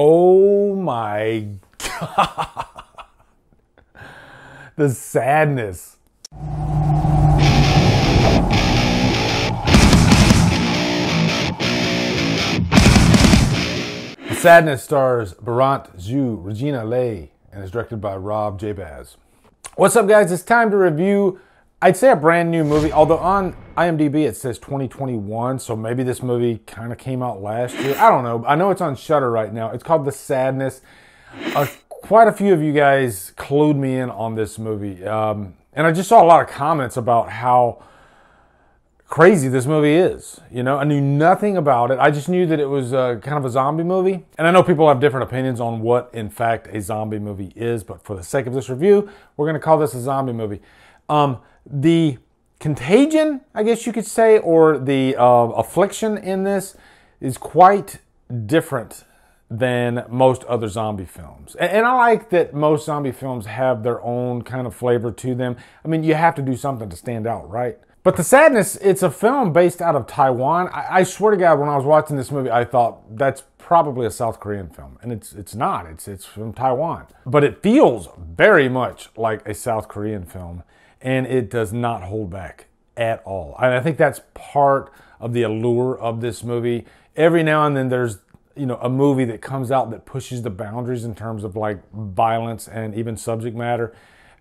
Oh my God. The Sadness. The Sadness stars Barant Zhu, Regina Lei, and is directed by Rob Jabez. What's up, guys? It's time to review, I'd say, a brand new movie, although on IMDb it says 2021, so maybe this movie kind of came out last year. I don't know. I know it's on Shudder right now. It's called The Sadness. Quite a few of you guys clued me in on this movie, and I just saw a lot of comments about how crazy this movie is. You know, I knew nothing about it. I just knew that it was kind of a zombie movie, and I know people have different opinions on what, in fact, a zombie movie is, but for the sake of this review, we're going to call this a zombie movie. The contagion, I guess you could say, or the affliction in this is quite different than most other zombie films. And I like that most zombie films have their own kind of flavor to them. I mean, you have to do something to stand out, right? But The Sadness, it's a film based out of Taiwan. I swear to God, when I was watching this movie, I thought, that's probably a South Korean film. And it's not, it's from Taiwan. But it feels very much like a South Korean film. And it does not hold back at all. And I think that's part of the allure of this movie. Every now and then there's, you know, a movie that comes out that pushes the boundaries in terms of like violence and even subject matter.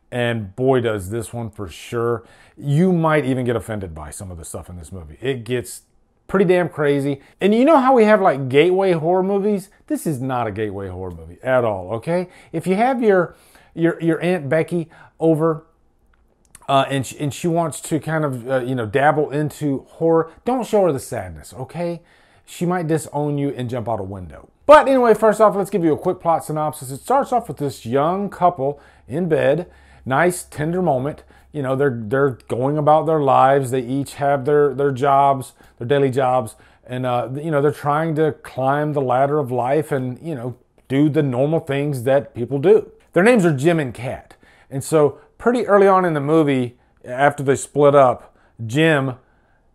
And boy, does this one for sure. You might even get offended by some of the stuff in this movie. It gets pretty damn crazy. And you know how we have like gateway horror movies? This is not a gateway horror movie at all, okay? If you have your Aunt Becky over, and she wants to kind of, you know, dabble into horror, don't show her The Sadness, okay? She might disown you and jump out a window. But anyway, first off, let's give you a quick plot synopsis. It starts off with this young couple in bed. Nice, tender moment. You know, they're going about their lives. They each have their jobs, their daily jobs. And, you know, they're trying to climb the ladder of life and, you know, do the normal things that people do. Their names are Jim and Kat. And so pretty early on in the movie, after they split up, Jim,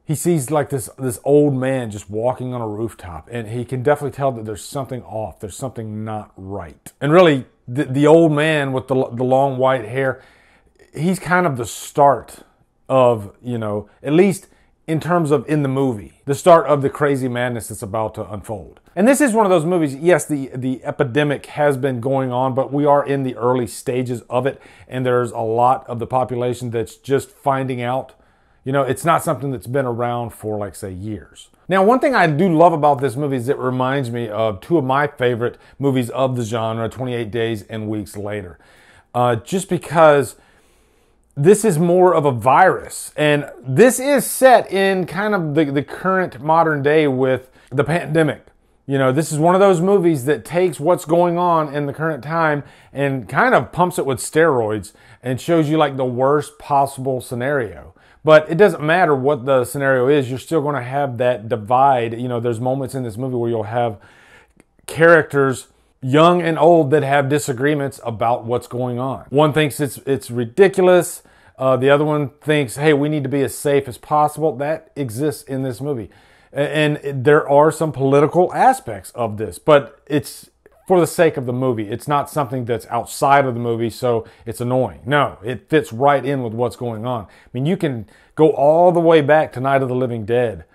he sees like this old man just walking on a rooftop, and he can definitely tell that there's something off, there's something not right. And really, the old man with the long white hair, he's kind of the start of, you know, at least in terms of in the movie, the start of the crazy madness that's about to unfold. And this is one of those movies, yes, the epidemic has been going on, but we are in the early stages of it, and there's a lot of the population that's just finding out. You know, it's not something that's been around for, like, say, years. Now, one thing I do love about this movie is it reminds me of two of my favorite movies of the genre, 28 Days and Weeks Later. Just because this is more of a virus. And this is set in kind of the current modern day with the pandemic. You know, this is one of those movies that takes what's going on in the current time and kind of pumps it with steroids and shows you, like, the worst possible scenario. But it doesn't matter what the scenario is, you're still going to have that divide. You know, there's moments in this movie where you'll have characters, young and old, that have disagreements about what's going on. One thinks it's ridiculous. The other one thinks, hey, we need to be as safe as possible. That exists in this movie. And there are some political aspects of this, but it's for the sake of the movie. It's not something that's outside of the movie, so it's annoying. No, it fits right in with what's going on. I mean, you can go all the way back to Night of the Living Dead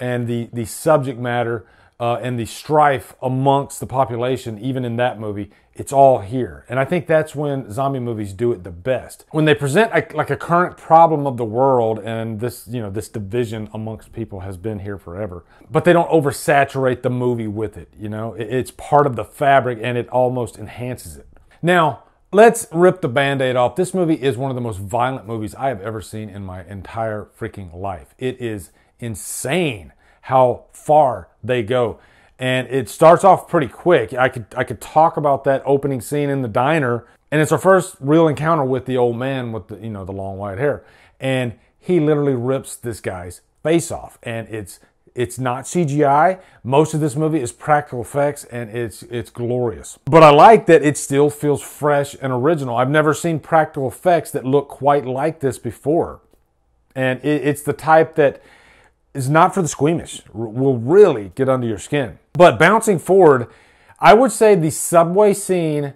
and the subject matter and the strife amongst the population, even in that movie. It's all here. And I think that's when zombie movies do it the best. When they present like a current problem of the world, and this, you know, this division amongst people has been here forever, but they don't oversaturate the movie with it. You know, it's part of the fabric and it almost enhances it. Now, let's rip the Band-Aid off. This movie is one of the most violent movies I have ever seen in my entire freaking life. It is insane how far they go. And it starts off pretty quick. I could talk about that opening scene in the diner, and it's our first real encounter with the old man with the, you know, the long white hair. And he literally rips this guy's face off. And it's not CGI. Most of this movie is practical effects, and it's glorious. But I like that it still feels fresh and original. I've never seen practical effects that look quite like this before. And it's the type that is not for the squeamish, will really get under your skin. But bouncing forward, I would say the subway scene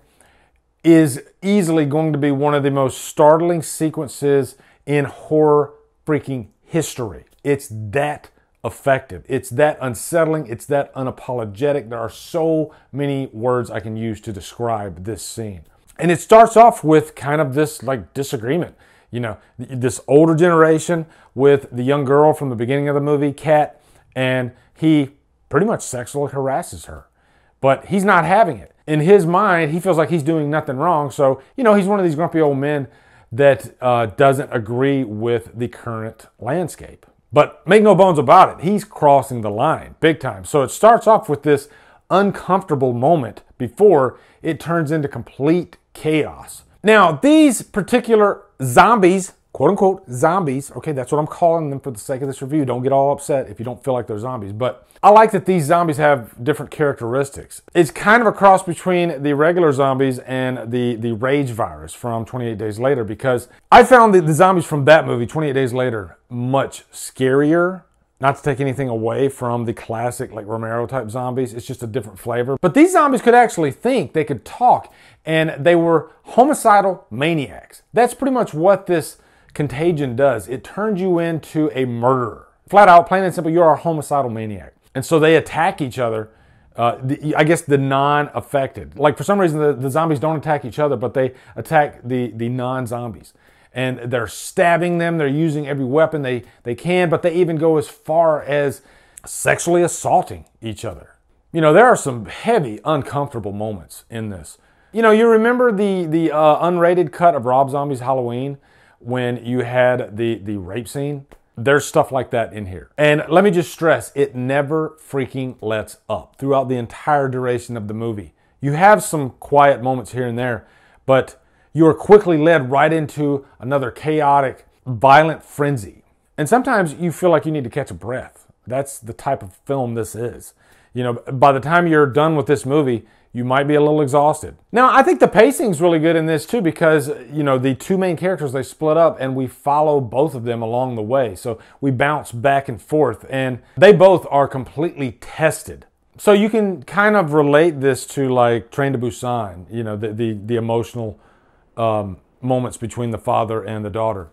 is easily going to be one of the most startling sequences in horror freaking history. It's that effective. It's that unsettling. It's that unapologetic. There are so many words I can use to describe this scene. And it starts off with kind of this like disagreement. You know, this older generation with the young girl from the beginning of the movie, Kat, and he pretty much sexually harasses her. But he's not having it. In his mind, he feels like he's doing nothing wrong. So, you know, he's one of these grumpy old men that doesn't agree with the current landscape. But make no bones about it, he's crossing the line big time. So it starts off with this uncomfortable moment before it turns into complete chaos. Now, these particular zombies, quote unquote zombies, okay, that's what I'm calling them for the sake of this review. Don't get all upset if you don't feel like they're zombies, but I like that these zombies have different characteristics. It's kind of a cross between the regular zombies and the rage virus from 28 Days Later, because I found the zombies from that movie, 28 Days Later, much scarier. Not to take anything away from the classic like Romero type zombies, it's just a different flavor. But these zombies could actually think, they could talk, and they were homicidal maniacs. That's pretty much what this Contagion does. It turns you into a murderer. Flat out, plain and simple, you are a homicidal maniac. And so they attack each other, I guess the non-affected. Like for some reason, the zombies don't attack each other, but they attack the non-zombies. And they're stabbing them, they're using every weapon they can, but they even go as far as sexually assaulting each other. You know, there are some heavy, uncomfortable moments in this. You know, you remember the unrated cut of Rob Zombie's Halloween when you had the rape scene? There's stuff like that in here. And let me just stress, it never freaking lets up throughout the entire duration of the movie. You have some quiet moments here and there, but you are quickly led right into another chaotic, violent frenzy. And sometimes you feel like you need to catch a breath. That's the type of film this is. You know, by the time you're done with this movie, you might be a little exhausted. Now, I think the pacing's really good in this too, because, you know, the two main characters, they split up and we follow both of them along the way. So we bounce back and forth, and they both are completely tested. So you can kind of relate this to like Train to Busan, you know, the emotional moments between the father and the daughter.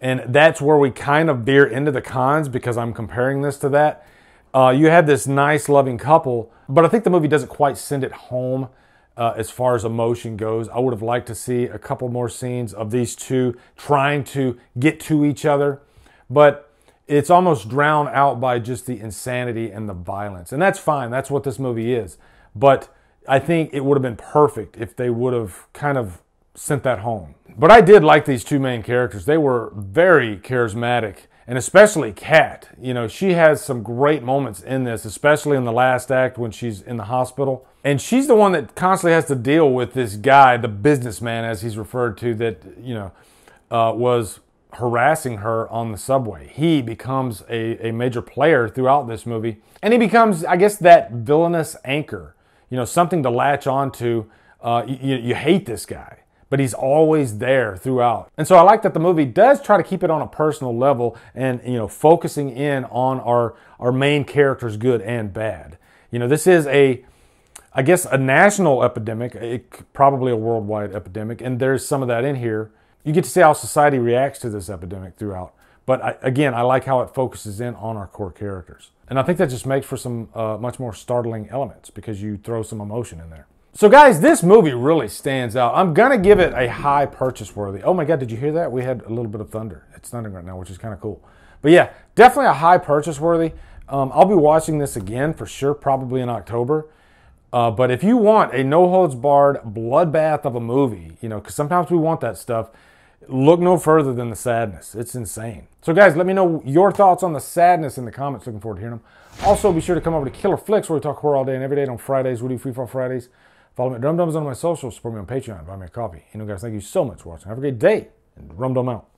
And that's where we kind of veer into the cons, because I'm comparing this to that. You had this nice loving couple, but I think the movie doesn't quite send it home as far as emotion goes. I would have liked to see a couple more scenes of these two trying to get to each other, but it's almost drowned out by just the insanity and the violence. And that's fine, that's what this movie is. But I think it would have been perfect if they would have kind of sent that home. But I did like these two main characters. They were very charismatic, and especially Kat. You know, she has some great moments in this, especially in the last act when she's in the hospital. And she's the one that constantly has to deal with this guy, the businessman as he's referred to, that, you know, was harassing her on the subway. He becomes a major player throughout this movie. And he becomes, I guess, that villainous anchor, you know, something to latch onto. You hate this guy, but he's always there throughout. And so I like that the movie does try to keep it on a personal level and, you know, focusing in on our main characters, good and bad. You know, this is I guess a national epidemic, probably a worldwide epidemic, and there's some of that in here. You get to see how society reacts to this epidemic throughout. But I like how it focuses in on our core characters. And I think that just makes for some much more startling elements, because you throw some emotion in there. So guys, this movie really stands out. I'm gonna give it a high purchase worthy. Oh my God, did you hear that? We had a little bit of thunder. It's thundering right now, which is kind of cool. But yeah, definitely a high purchase worthy. I'll be watching this again for sure, probably in October. But if you want a no holds barred bloodbath of a movie, you know, because sometimes we want that stuff, look no further than The Sadness. It's insane. So guys, let me know your thoughts on The Sadness in the comments. Looking forward to hearing them. Also, be sure to come over to Killer Flicks, where we talk horror all day and every day. On Fridays, we do Free Fall Fridays. Follow me at Drumdums on my socials, support me on Patreon, buy me a coffee. You know, guys, thank you so much for watching. Have a great day, and Rumdum out.